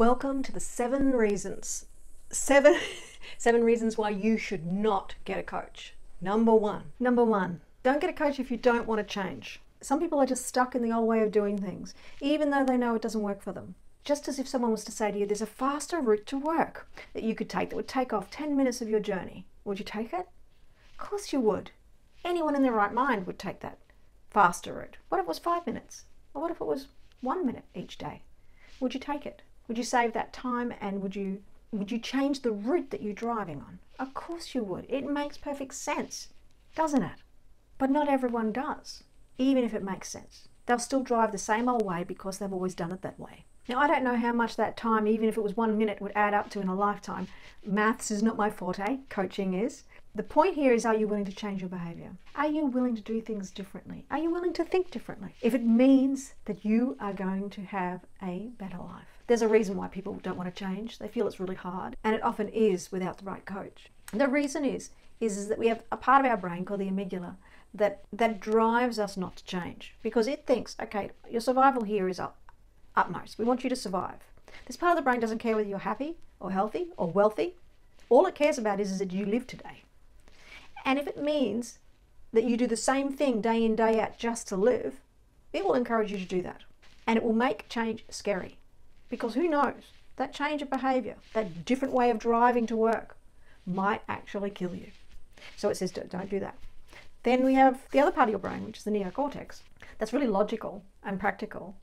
Welcome to the 7 reasons why you should not get a coach. Number one, don't get a coach if you don't want to change. Some people are just stuck in the old way of doing things, even though they know it doesn't work for them. Just as if someone was to say to you, there's a faster route to work that you could take that would take off 10 minutes of your journey. Would you take it? Of course you would. Anyone in their right mind would take that faster route. What if it was 5 minutes? Or what if it was 1 minute each day? Would you take it? Would you save that time, and would you change the route that you're driving on? Of course you would. It makes perfect sense, doesn't it? But not everyone does, even if it makes sense. They'll still drive the same old way because they've always done it that way. Now, I don't know how much that time, even if it was 1 minute, would add up to in a lifetime. Maths is not my forte, coaching is. The point here is, are you willing to change your behavior? Are you willing to do things differently? Are you willing to think differently? If it means that you are going to have a better life. There's a reason why people don't want to change. They feel it's really hard, and it often is without the right coach. The reason is that we have a part of our brain called the amygdala that drives us not to change, because it thinks, okay, your survival here is utmost. We want you to survive. This part of the brain doesn't care whether you're happy or healthy or wealthy. All it cares about is that you live today. And if it means that you do the same thing day in, day out just to live, it will encourage you to do that. And it will make change scary, because who knows, that change of behavior, that different way of driving to work might actually kill you. So it says, don't do that. Then we have the other part of your brain, which is the neocortex. That's really logical and practical.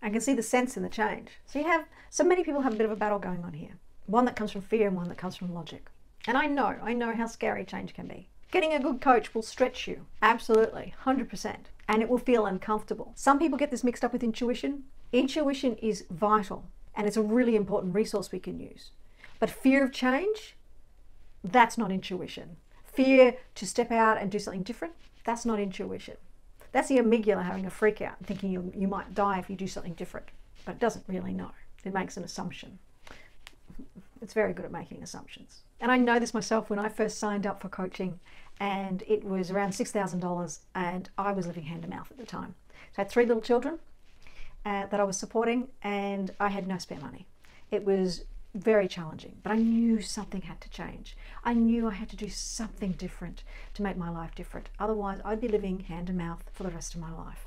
I can see the sense in the change. So you have, so many people have a bit of a battle going on here. One that comes from fear and one that comes from logic. And I know how scary change can be. Getting a good coach will stretch you, absolutely, 100%, and it will feel uncomfortable. Some people get this mixed up with intuition. Intuition is vital, and it's a really important resource we can use. But fear of change, that's not intuition. Fear to step out and do something different, that's not intuition. That's the amygdala having a freak out and thinking you might die if you do something different, but it doesn't really know. It makes an assumption. It's very good at making assumptions. And I know this myself when I first signed up for coaching, and it was around $6,000, and I was living hand to mouth at the time. So I had 3 little children that I was supporting, and I had no spare money. It was very challenging, but I knew something had to change. I knew I had to do something different to make my life different. Otherwise, I'd be living hand to mouth for the rest of my life.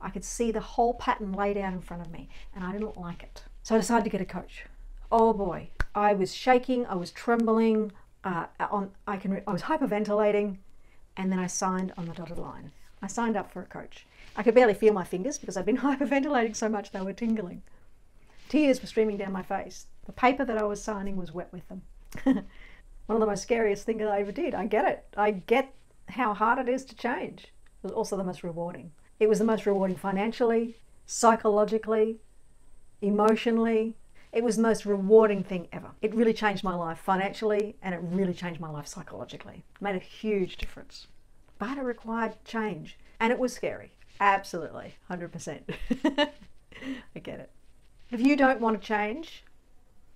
I could see the whole pattern laid out in front of me, and I didn't like it. So I decided to get a coach. Oh boy, I was shaking, I was trembling, I was hyperventilating, and then I signed on the dotted line. I signed up for a coach. I could barely feel my fingers because I'd been hyperventilating so much they were tingling. Tears were streaming down my face. The paper that I was signing was wet with them. One of the most scariest things that I ever did. I get it. I get how hard it is to change. It was also the most rewarding. It was the most rewarding financially, psychologically, emotionally. It was the most rewarding thing ever. It really changed my life financially, and it really changed my life psychologically. It made a huge difference. But it required change, and it was scary. Absolutely, 100%. I get it. If you don't want to change,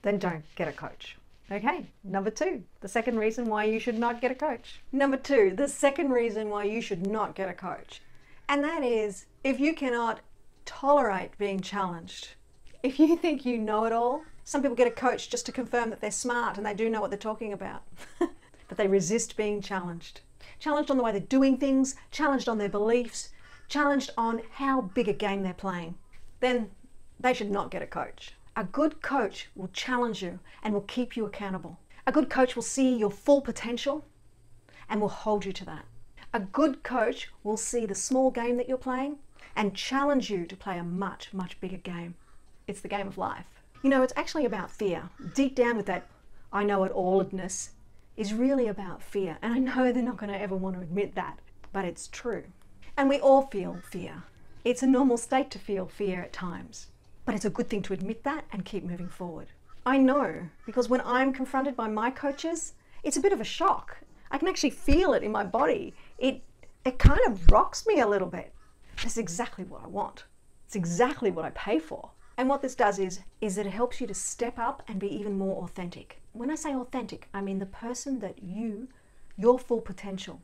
then don't get a coach. Okay, number 2, the second reason why you should not get a coach. Number 2, the second reason why you should not get a coach. And that is, if you cannot tolerate being challenged. If you think you know it all, some people get a coach just to confirm that they're smart and they do know what they're talking about, but they resist being challenged. Challenged on the way they're doing things, challenged on their beliefs, challenged on how big a game they're playing. Then they should not get a coach. A good coach will challenge you and will keep you accountable. A good coach will see your full potential and will hold you to that. A good coach will see the small game that you're playing and challenge you to play a much, much bigger game. It's the game of life. You know, it's actually about fear. Deep down with that I know it all-ness is really about fear. And I know they're not going to ever want to admit that, but it's true. And we all feel fear. It's a normal state to feel fear at times, but it's a good thing to admit that and keep moving forward. I know, because when I'm confronted by my coaches, it's a bit of a shock. I can actually feel it in my body. It kind of rocks me a little bit. That's exactly what I want. It's exactly what I pay for. And what this does is it helps you to step up and be even more authentic. When I say authentic, I mean the person that your full potential,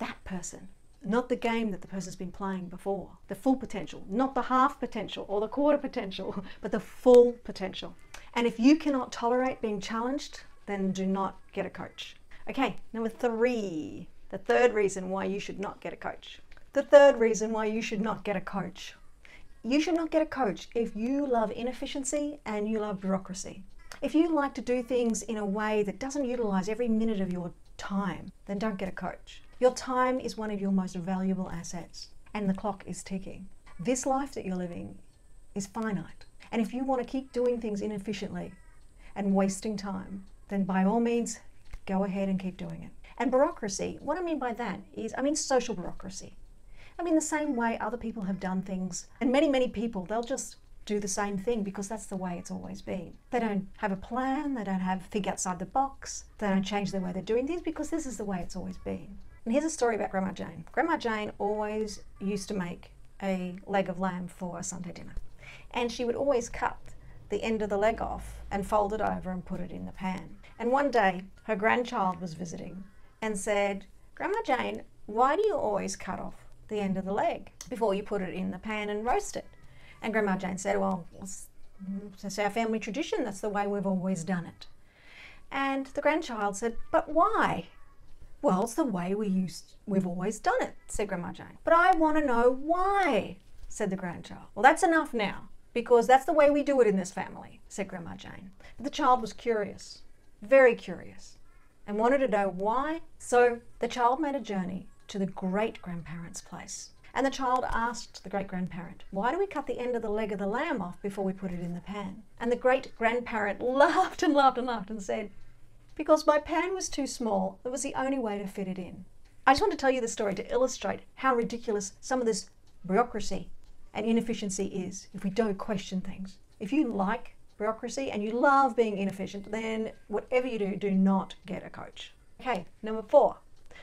that person. not the game that the person's been playing before. The full potential, not the half potential or the quarter potential, but the full potential. And if you cannot tolerate being challenged, then do not get a coach. Okay, number three, the third reason why you should not get a coach. The third reason why you should not get a coach. You should not get a coach if you love inefficiency and you love bureaucracy. If you like to do things in a way that doesn't utilize every minute of your time, then don't get a coach. Your time is one of your most valuable assets, and the clock is ticking. This life that you're living is finite. And if you want to keep doing things inefficiently and wasting time, then by all means, go ahead and keep doing it. And bureaucracy, what I mean by that is, I mean social bureaucracy. I mean the same way other people have done things, and many, many people, they'll just do the same thing because that's the way it's always been. They don't have a plan, they don't think outside the box, they don't change the way they're doing things because this is the way it's always been. And here's a story about Grandma Jane. Grandma Jane always used to make a leg of lamb for a Sunday dinner. And she would always cut the end of the leg off and fold it over and put it in the pan. And one day, her grandchild was visiting and said, "Grandma Jane, why do you always cut off the end of the leg before you put it in the pan and roast it?" And Grandma Jane said, "Well, that's our family tradition. That's the way we've always done it." And the grandchild said, "But why?" "Well, it's the way we've always done it," said Grandma Jane. "But I want to know why," said the grandchild. "Well, that's enough now, because that's the way we do it in this family," said Grandma Jane. But the child was curious, very curious, and wanted to know why. So the child made a journey to the great-grandparents' place. And the child asked the great-grandparent, "Why do we cut the end of the leg of the lamb off before we put it in the pan?" And the great-grandparent laughed and laughed and laughed and said, "Because my pan was too small, it was the only way to fit it in." I just want to tell you this story to illustrate how ridiculous some of this bureaucracy and inefficiency is if we don't question things. If you like bureaucracy and you love being inefficient, then whatever you do, do not get a coach. Okay, number four,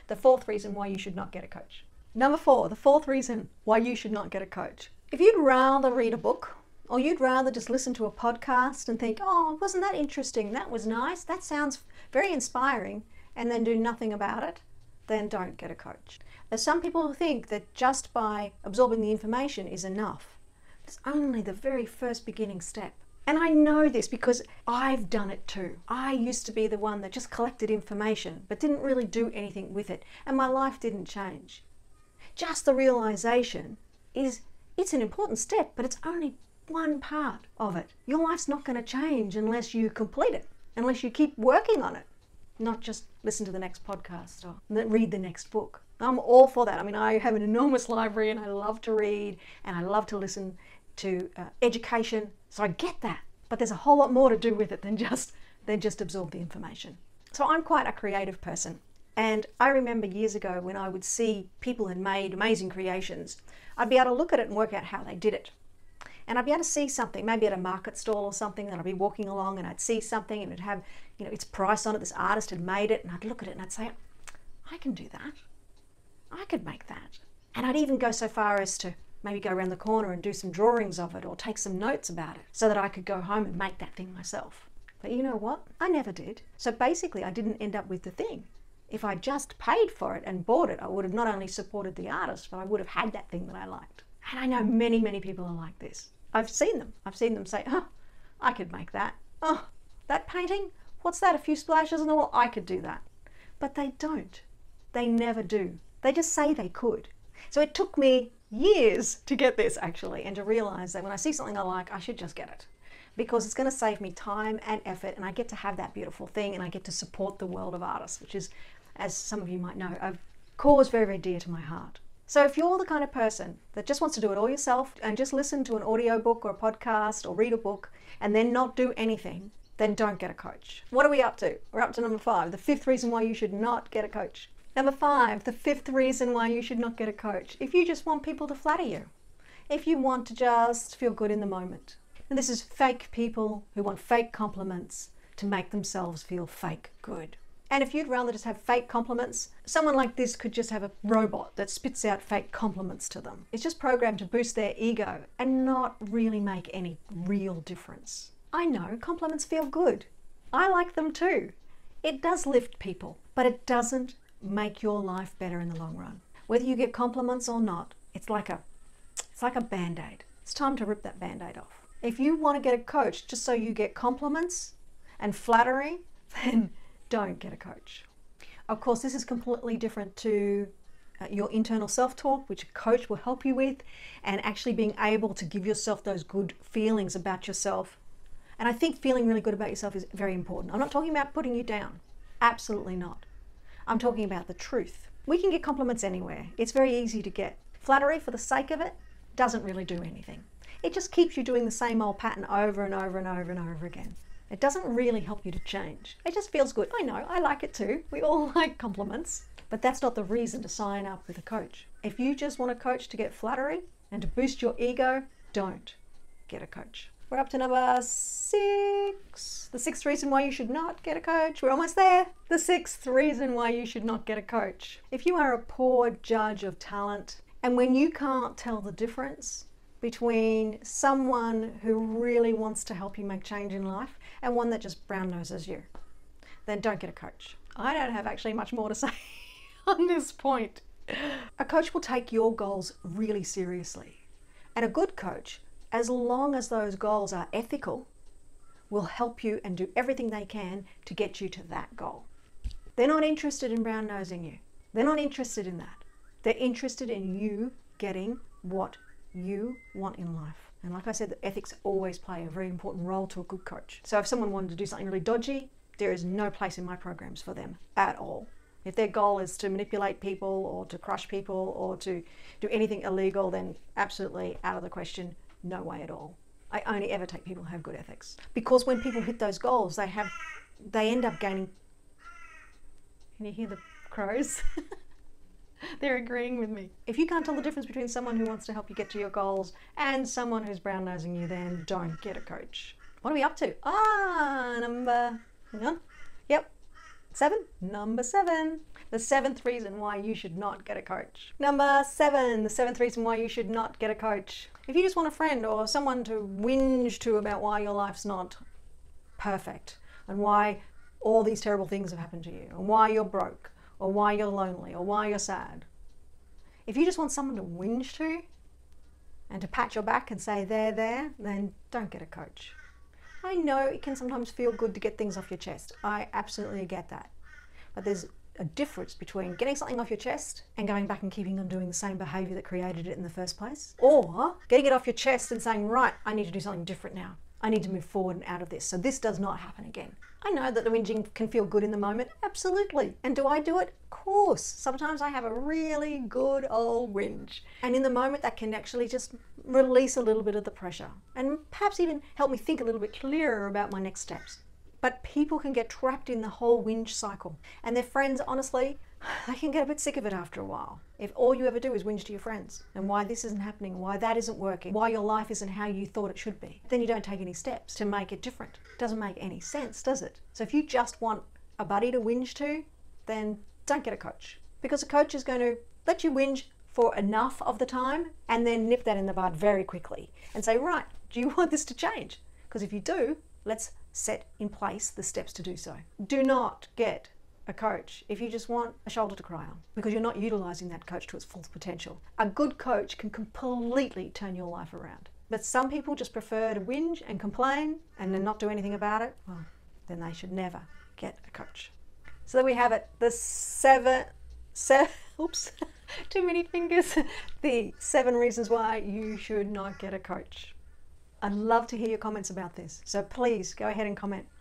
the fourth reason why you should not get a coach. Number four, the fourth reason why you should not get a coach. If you'd rather read a book, or you'd rather just listen to a podcast and think, "Oh, wasn't that interesting? That was nice. That sounds very inspiring," and then do nothing about it, then don't get a coach. There's some people who think that just by absorbing the information is enough. It's only the very first beginning step. And I know this because I've done it too. I used to be the one that just collected information, but didn't really do anything with it. And my life didn't change. Just the realization is it's an important step, but it's only one part of it. Your life's not going to change unless you complete it, unless you keep working on it, not just listen to the next podcast or read the next book. I'm all for that. I mean, I have an enormous library and I love to read and I love to listen to education, so I get that. But there's a whole lot more to do with it than just absorb the information. So I'm quite a creative person. And I remember years ago when I would see people had made amazing creations, I'd be able to look at it and work out how they did it. And I'd be able to see something, maybe at a market stall or something, and I'd be walking along and I'd see something and it'd have, you know, its price on it, this artist had made it, and I'd look at it and I'd say, "I can do that. I could make that." And I'd even go so far as to maybe go around the corner and do some drawings of it or take some notes about it so that I could go home and make that thing myself. But you know what? I never did. So basically I didn't end up with the thing. If I just paid for it and bought it, I would have not only supported the artist, but I would have had that thing that I liked. And I know many, many people are like this. I've seen them. I've seen them say, "Oh, I could make that. Oh, that painting? What's that? A few splashes on the wall? I could do that." But they don't. They never do. They just say they could. So it took me years to get this actually, and to realize that when I see something I like, I should just get it, because it's going to save me time and effort, and I get to have that beautiful thing, and I get to support the world of artists, which is, as some of you might know, a cause very, very dear to my heart. So if you're the kind of person that just wants to do it all yourself and just listen to an audiobook or a podcast or read a book and then not do anything, then don't get a coach. What are we up to? We're up to number five, the fifth reason why you should not get a coach. Number five, the fifth reason why you should not get a coach. If you just want people to flatter you, if you want to just feel good in the moment. And this is fake people who want fake compliments to make themselves feel fake good. And if you'd rather just have fake compliments, someone like this could just have a robot that spits out fake compliments to them. It's just programmed to boost their ego and not really make any real difference. I know, compliments feel good. I like them too. It does lift people, but it doesn't make your life better in the long run. whether you get compliments or not. It's like a Band-Aid. It's time to rip that Band-Aid off. If you want to get a coach just so you get compliments and flattery, then don't get a coach. Of course, this is completely different to your internal self-talk, which a coach will help you with, and actually being able to give yourself those good feelings about yourself. And I think feeling really good about yourself is very important. I'm not talking about putting you down. Absolutely not. I'm talking about the truth. We can get compliments anywhere. It's very easy to get. Flattery for the sake of it doesn't really do anything. It just keeps you doing the same old pattern over and over and over and over again. It doesn't really help you to change. It just feels good. I know, I like it too. We all like compliments. But that's not the reason to sign up with a coach. If you just want a coach to get flattery and to boost your ego, don't get a coach. We're up to number 6. The 6th reason why you should not get a coach. We're almost there. The 6th reason why you should not get a coach. If you are a poor judge of talent, and when you can't tell the difference between someone who really wants to help you make change in life and one that just brown noses you, then don't get a coach. I don't have actually much more to say on this point. A coach will take your goals really seriously, and a good coach, as long as those goals are ethical, will help you and do everything they can to get you to that goal. They're not interested in brown-nosing you. They're not interested in that. They're interested in you getting what you want in life. And like I said, the ethics always play a very important role to a good coach. So if someone wanted to do something really dodgy, there is no place in my programs for them at all. If their goal is to manipulate people or to crush people or to do anything illegal, then absolutely out of the question. No way at all. I only ever take people who have good ethics, because when people hit those goals, they end up gaining. Can you hear the crows? They're agreeing with me. If you can't tell the difference between someone who wants to help you get to your goals and someone who's brown-nosing you, then don't get a coach. What are we up to? Number 7. Number 7. The 7th reason why you should not get a coach. Number 7. The 7th reason why you should not get a coach. If you just want a friend or someone to whinge to about why your life's not perfect and why all these terrible things have happened to you and why you're broke or why you're lonely or why you're sad. If you just want someone to whinge to and to pat your back and say they're there, then don't get a coach. I know it can sometimes feel good to get things off your chest. I absolutely get that. But there's a difference between getting something off your chest and going back and keeping on doing the same behavior that created it in the first place, or getting it off your chest and saying, right, I need to do something different now. I need to move forward and out of this, so this does not happen again. I know that the whinging can feel good in the moment, absolutely. And do I do it? Of course. Sometimes I have a really good old whinge. And in the moment, that can actually just release a little bit of the pressure and perhaps even help me think a little bit clearer about my next steps. But people can get trapped in the whole whinge cycle. And their friends, honestly, they can get a bit sick of it after a while. If all you ever do is whinge to your friends and why this isn't happening, why that isn't working, why your life isn't how you thought it should be, then you don't take any steps to make it different. It doesn't make any sense, does it? So if you just want a buddy to whinge to, then don't get a coach. Because a coach is going to let you whinge for enough of the time and then nip that in the bud very quickly and say, right, do you want this to change? Because if you do, let's set in place the steps to do so. Do not get a coach if you just want a shoulder to cry on, because you're not utilizing that coach to its full potential. A good coach can completely turn your life around. But some people just prefer to whinge and complain and then not do anything about it. Well, then they should never get a coach. So there we have it. The 7, oops, too many fingers. The 7 reasons why you should not get a coach. I'd love to hear your comments about this. So please go ahead and comment.